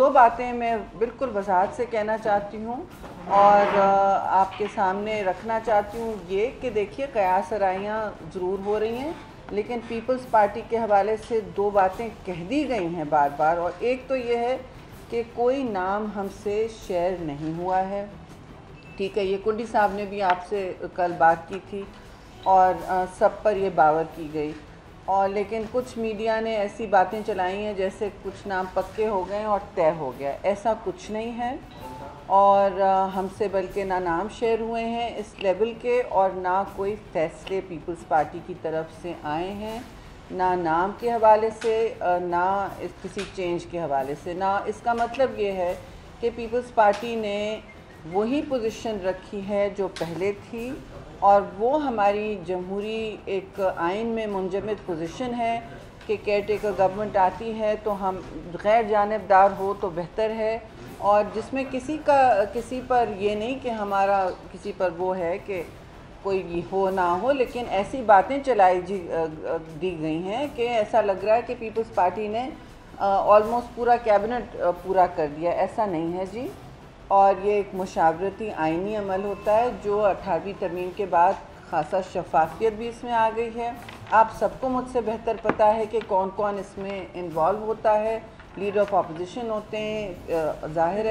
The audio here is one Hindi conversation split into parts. दो बातें मैं बिल्कुल वजाहत से कहना चाहती हूँ और आपके सामने रखना चाहती हूँ ये कि देखिए कयास राइयाँ ज़रूर हो रही हैं, लेकिन पीपल्स पार्टी के हवाले से दो बातें कह दी गई हैं बार बार। और एक तो ये है कि कोई नाम हमसे शेयर नहीं हुआ है, ठीक है, ये कुंडी साहब ने भी आपसे कल बात की थी और सब पर यह बावर की गई। और लेकिन कुछ मीडिया ने ऐसी बातें चलाई हैं जैसे कुछ नाम पक्के हो गए और तय हो गया, ऐसा कुछ नहीं है। और हमसे बल्कि ना नाम शेयर हुए हैं इस लेवल के और ना कोई फैसले पीपल्स पार्टी की तरफ से आए हैं, ना नाम के हवाले से ना किसी चेंज के हवाले से ना। इसका मतलब ये है कि पीपल्स पार्टी ने वही पोजीशन रखी है जो पहले थी और वो हमारी जमहूरी एक आइन में मुंजमद पोजीशन है कि केयर टेकर गवर्नमेंट आती है तो हम गैर जानिबदार हो तो बेहतर है, और जिसमें किसी पर ये नहीं कि हमारा किसी पर वो है कि कोई हो ना हो, लेकिन ऐसी बातें चलाई दी गई हैं कि ऐसा लग रहा है कि पीपल्स पार्टी ने ऑलमोस्ट पूरा कैबिनेट पूरा कर दिया, ऐसा नहीं है जी। और ये एक मुशावरती आइनी अमल होता है जो 18वीं तरमीम के बाद ख़ासा शफाफियत भी इसमें आ गई है। आप सबको मुझसे बेहतर पता है कि कौन कौन इसमें इन्वॉल्व होता है, लीडर ऑफ अपोजिशन होते हैं, जाहिर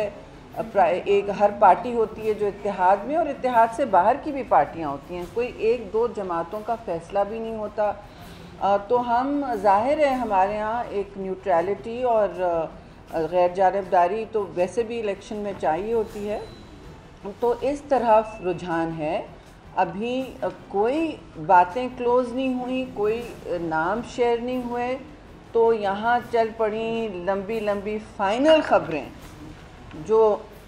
है एक हर पार्टी होती है जो इत्तेहाद में, और इत्तेहाद से बाहर की भी पार्टियां होती हैं, कोई एक दो जमातों का फ़ैसला भी नहीं होता। तो हम जाहिर है हमारे यहाँ एक न्यूट्रलिटी और गैर जानिबदारी तो वैसे भी इलेक्शन में चाहिए होती है, तो इस तरफ रुझान है। अभी कोई बातें क्लोज़ नहीं हुई, कोई नाम शेयर नहीं हुए, तो यहाँ चल पड़ी लंबी लंबी फाइनल ख़बरें जो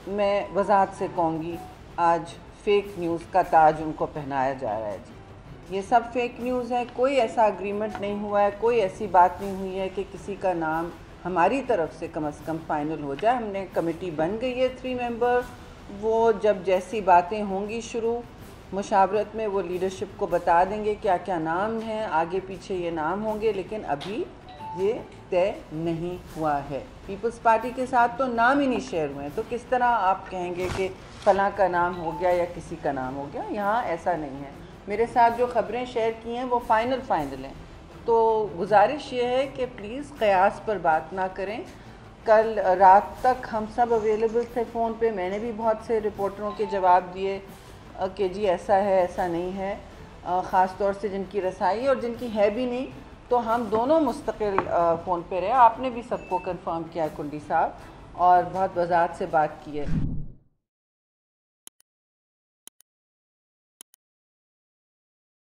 मैं वजाहत से कहूँगी आज फेक न्यूज़ का ताज उनको पहनाया जा रहा है जी। ये सब फेक न्यूज़ है, कोई ऐसा अग्रीमेंट नहीं हुआ है, कोई ऐसी बात नहीं हुई है कि किसी का नाम हमारी तरफ से कम से कम फाइनल हो जाए। हमने कमेटी बन गई है 3 मेंबर, वो जब जैसी बातें होंगी शुरू मुशावरत में वो लीडरशिप को बता देंगे क्या क्या नाम हैं, आगे पीछे ये नाम होंगे, लेकिन अभी ये तय नहीं हुआ है। पीपल्स पार्टी के साथ तो नाम ही नहीं शेयर हुए हैं, तो किस तरह आप कहेंगे कि फलां का नाम हो गया या किसी का नाम हो गया, यहाँ ऐसा नहीं है। मेरे साथ जो ख़बरें शेयर की हैं वो फाइनल हैं, तो गुजारिश ये है कि प्लीज़ क़यास पर बात ना करें। कल रात तक हम सब अवेलेबल थे फ़ोन पे, मैंने भी बहुत से रिपोर्टरों के जवाब दिए कि जी ऐसा है ऐसा नहीं है, ख़ास तौर से जिनकी रसाई और जिनकी है भी नहीं, तो हम दोनों मुस्तकिल फ़ोन पे रहे। आपने भी सबको कंफर्म किया कुंडी साहब और बहुत वजाहत से बात की है।